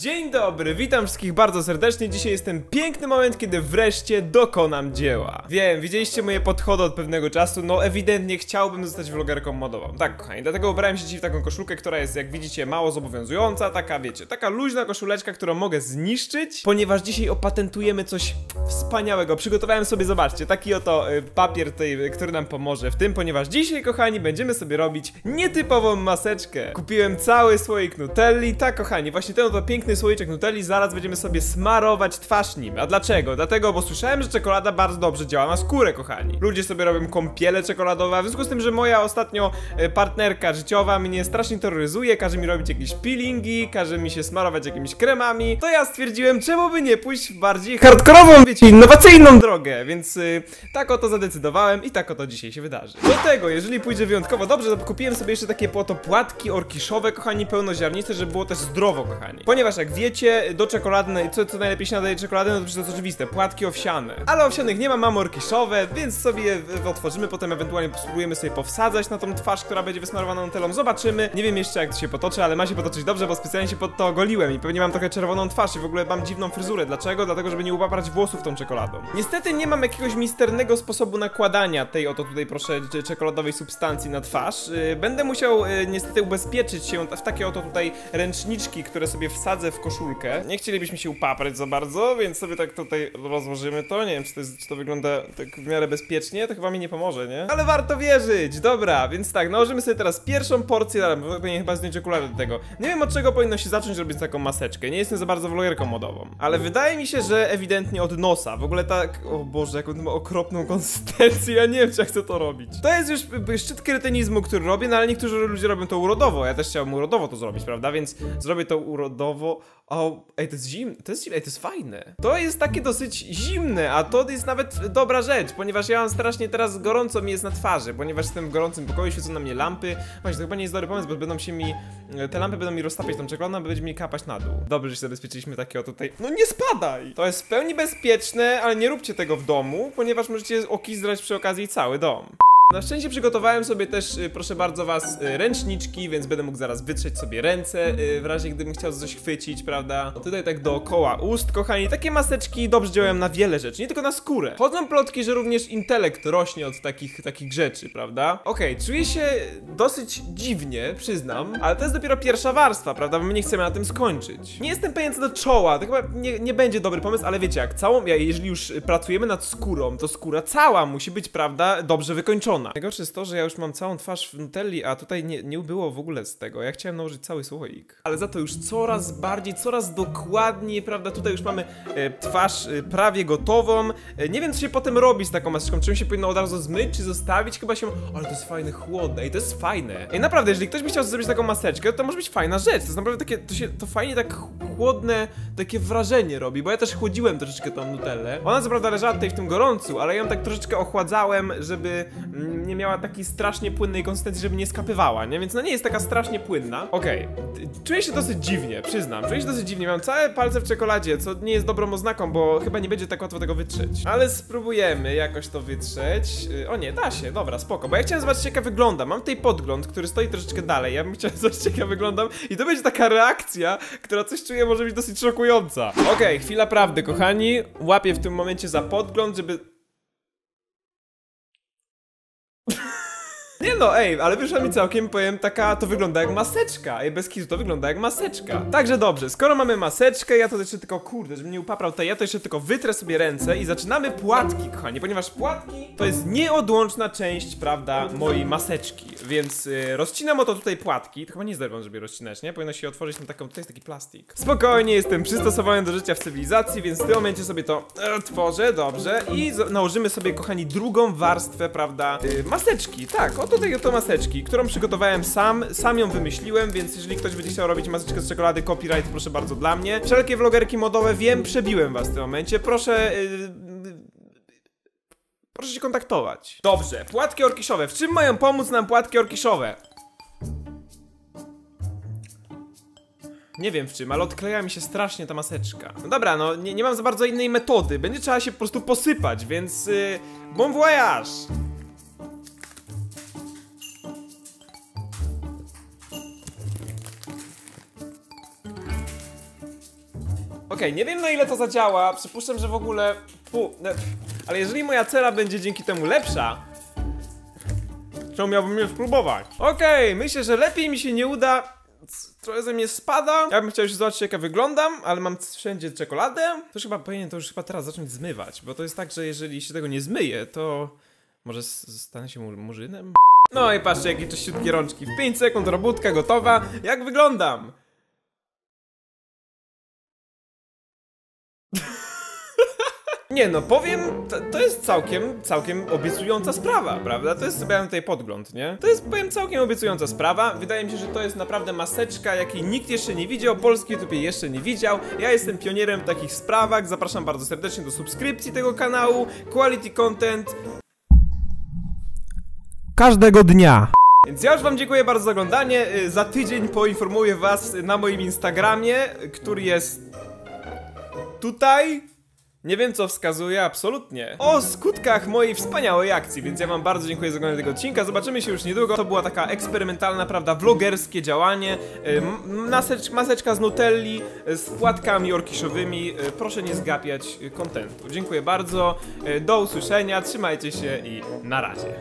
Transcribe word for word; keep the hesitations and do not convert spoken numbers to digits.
Dzień dobry, witam wszystkich bardzo serdecznie. Dzisiaj jest ten piękny moment, kiedy wreszcie dokonam dzieła. Wiem, widzieliście moje podchody od pewnego czasu. No ewidentnie chciałbym zostać vlogerką modową. Tak kochani, dlatego ubrałem się dzisiaj w taką koszulkę, która jest jak widzicie mało zobowiązująca. Taka wiecie, taka luźna koszuleczka, którą mogę zniszczyć, ponieważ dzisiaj opatentujemy coś wspaniałego. Przygotowałem sobie, zobaczcie, taki oto y, papier tej, który nam pomoże w tym, ponieważ dzisiaj kochani będziemy sobie robić nietypową maseczkę. Kupiłem cały słoik Nutelli. Tak kochani, właśnie ten oto piękny słoiczek Nutelli, zaraz będziemy sobie smarować twarz nim. A dlaczego? Dlatego, bo słyszałem, że czekolada bardzo dobrze działa na skórę, kochani. Ludzie sobie robią kąpiele czekoladowe, w związku z tym, że moja ostatnio partnerka życiowa mnie strasznie terroryzuje, każe mi robić jakieś peelingi, każe mi się smarować jakimiś kremami, to ja stwierdziłem, czemu by nie pójść w bardziej hardkorową, wiecie, innowacyjną drogę, więc yy, tak oto zadecydowałem i tak oto dzisiaj się wydarzy. Do tego, jeżeli pójdzie wyjątkowo dobrze, to kupiłem sobie jeszcze takie oto płatki orkiszowe, kochani, pełnoziarniste, żeby było też zdrowo, kochani. Ponieważ jak wiecie, do czekolady, co, co najlepiej się nadaje czekoladę, no to przecież to jest oczywiste, płatki owsiane. Ale owsianych nie ma, mam orkiszowe, więc sobie je otworzymy, potem ewentualnie spróbujemy sobie powsadzać na tą twarz, która będzie wysmarowana Nutellą, zobaczymy. Nie wiem jeszcze jak to się potoczy, ale ma się potoczyć dobrze, bo specjalnie się pod to ogoliłem i pewnie mam trochę czerwoną twarz i w ogóle mam dziwną fryzurę. Dlaczego? Dlatego, żeby nie upaprać włosów tą czekoladą. Niestety nie mam jakiegoś misternego sposobu nakładania tej oto tutaj, proszę, czekoladowej substancji na twarz. Będę musiał niestety ubezpieczyć się w takie oto tutaj ręczniczki, które sobie wsadzę w koszulkę. Nie chcielibyśmy się upaprać za bardzo, więc sobie tak tutaj rozłożymy to. Nie wiem, czy to, jest, czy to wygląda tak w miarę bezpiecznie. To chyba mi nie pomoże, nie? Ale warto wierzyć! Dobra, więc tak, nałożymy sobie teraz pierwszą porcję, ale powinienem chyba zdjąć okulary do tego. Nie wiem, od czego powinno się zacząć robić taką maseczkę. Nie jestem za bardzo vlogerką modową. Ale wydaje mi się, że ewidentnie od nosa. W ogóle tak... O Boże, jaką to ma okropną konsystencję. Ja nie wiem, czy ja chcę to robić. To jest już szczyt kretynizmu, który robię, no ale niektórzy ludzie robią to urodowo. Ja też chciałbym urodowo to zrobić, prawda? Więc zrobię to urodowo. O, ej, to jest zimne, to jest zimne, ej, to jest fajne. To jest takie dosyć zimne, a to jest nawet dobra rzecz, ponieważ ja mam strasznie teraz gorąco mi jest na twarzy, ponieważ jestem w gorącym pokoju, świecą na mnie lampy. Właśnie, to chyba nie jest dobry pomysł, bo będą się mi, te lampy będą mi roztapiać tą czekoladę, będzie mi kapać na dół. Dobrze, że się zabezpieczyliśmy takie o tutaj, no nie spadaj! To jest w pełni bezpieczne, ale nie róbcie tego w domu, ponieważ możecie okizdrać przy okazji cały dom. Na szczęście przygotowałem sobie też, proszę bardzo was, ręczniczki, więc będę mógł zaraz wytrzeć sobie ręce, w razie gdybym chciał coś chwycić, prawda? Tutaj tak dookoła ust, kochani, takie maseczki dobrze działają na wiele rzeczy, nie tylko na skórę. Chodzą plotki, że również intelekt rośnie od takich, takich rzeczy, prawda? Okej, okay, czuję się dosyć dziwnie, przyznam, ale to jest dopiero pierwsza warstwa, prawda? Bo my nie chcemy na tym skończyć. Nie jestem pewien co do czoła, to chyba nie, nie będzie dobry pomysł, ale wiecie jak, całą, jeżeli już pracujemy nad skórą, to skóra cała musi być, prawda, dobrze wykończona. Najgorsze jest to, że ja już mam całą twarz w Nutelli, a tutaj nie, nie było w ogóle z tego. Ja chciałem nałożyć cały słoik. Ale za to już coraz bardziej, coraz dokładniej, prawda? Tutaj już mamy e, twarz e, prawie gotową. E, nie wiem, co się potem robi z taką maseczką. Czym się powinno od razu zmyć, czy zostawić? Chyba się... Ale to jest fajne, chłodne. Ej, to jest fajne. Ej, naprawdę, jeżeli ktoś by chciał zrobić taką maseczkę, to może być fajna rzecz. To jest naprawdę takie... To, się, to fajnie tak chłodne, takie wrażenie robi, bo ja też chłodziłem troszeczkę tą Nutellę. Ona co prawda leżała tutaj w tym gorącu, ale ją tak troszeczkę ochładzałem, żeby... nie miała takiej strasznie płynnej konsystencji, żeby nie skapywała, nie? Więc no nie jest taka strasznie płynna. Okej, okay. Czuję się dosyć dziwnie, przyznam, czuję się dosyć dziwnie, mam całe palce w czekoladzie, co nie jest dobrą oznaką, bo chyba nie będzie tak łatwo tego wytrzeć. Ale spróbujemy jakoś to wytrzeć. O nie, da się, dobra, spoko, bo ja chciałem zobaczyć jak ja wyglądam, mam tutaj podgląd, który stoi troszeczkę dalej, ja bym chciał zobaczyć jak ja wyglądam i to będzie taka reakcja, która coś czuję może być dosyć szokująca. Okej, okay, chwila prawdy, kochani, łapię w tym momencie za podgląd, żeby... Nie no, ej, ale wyszła mi całkiem, powiem, taka, to wygląda jak maseczka. Ej, bez kitu, to wygląda jak maseczka. Także dobrze, skoro mamy maseczkę, ja to jeszcze tylko, kurde, żebym nie upaprał to, ja to jeszcze tylko wytrę sobie ręce i zaczynamy płatki, kochani, ponieważ płatki to jest nieodłączna część, prawda, mojej maseczki. Więc yy, rozcinam oto tutaj płatki. To chyba nie jest dobrą, żeby rozcinać, nie? Powinno się otworzyć na taką, tutaj jest taki plastik. Spokojnie, jestem przystosowany do życia w cywilizacji, więc w tym momencie sobie to otworzę, dobrze. I nałożymy sobie, kochani, drugą warstwę, prawda, yy, maseczki, tak, oto tutaj oto maseczki, którą przygotowałem sam, sam ją wymyśliłem, więc jeżeli ktoś będzie chciał robić maseczkę z czekolady, copyright, proszę bardzo dla mnie. Wszelkie vlogerki modowe, wiem, przebiłem was w tym momencie, proszę... Yy... Proszę się kontaktować. Dobrze, płatki orkiszowe. W czym mają pomóc nam płatki orkiszowe? Nie wiem w czym, ale odkleja mi się strasznie ta maseczka. No dobra, no nie, nie mam za bardzo innej metody. Będzie trzeba się po prostu posypać, więc... Yy... Bon voyage! Okej, okay, nie wiem na ile to zadziała, przypuszczam, że w ogóle... Pu... Ale jeżeli moja cera będzie dzięki temu lepsza... Czemu miałbym je spróbować? Okej, okay, myślę, że lepiej mi się nie uda... Trochę ze mnie spada. Ja bym chciał już zobaczyć, jak ja wyglądam, ale mam wszędzie czekoladę. To chyba powinienem to już chyba teraz zacząć zmywać, bo to jest tak, że jeżeli się tego nie zmyje, to... Może stanę się murzynem? No i patrzcie, jakie czyściutkie rączki. W pięć sekund robótka gotowa. Jak wyglądam? Nie no, powiem, to, to jest całkiem, całkiem obiecująca sprawa, prawda? To jest, sobie ja mam tutaj podgląd, nie? To jest, powiem, całkiem obiecująca sprawa. Wydaje mi się, że to jest naprawdę maseczka, jakiej nikt jeszcze nie widział, polski YouTube jeszcze nie widział. Ja jestem pionierem w takich sprawach, zapraszam bardzo serdecznie do subskrypcji tego kanału. Quality content... każdego dnia. Więc ja już wam dziękuję bardzo za oglądanie. Za tydzień poinformuję was na moim Instagramie, który jest... tutaj... Nie wiem, co wskazuje absolutnie o skutkach mojej wspaniałej akcji, więc ja wam bardzo dziękuję za oglądanie tego odcinka. Zobaczymy się już niedługo. To była taka eksperymentalna, prawda, vlogerskie działanie. Masecz, maseczka z Nutelli z płatkami orkiszowymi. Proszę nie zgapiać kontentu. Dziękuję bardzo, do usłyszenia, trzymajcie się i na razie.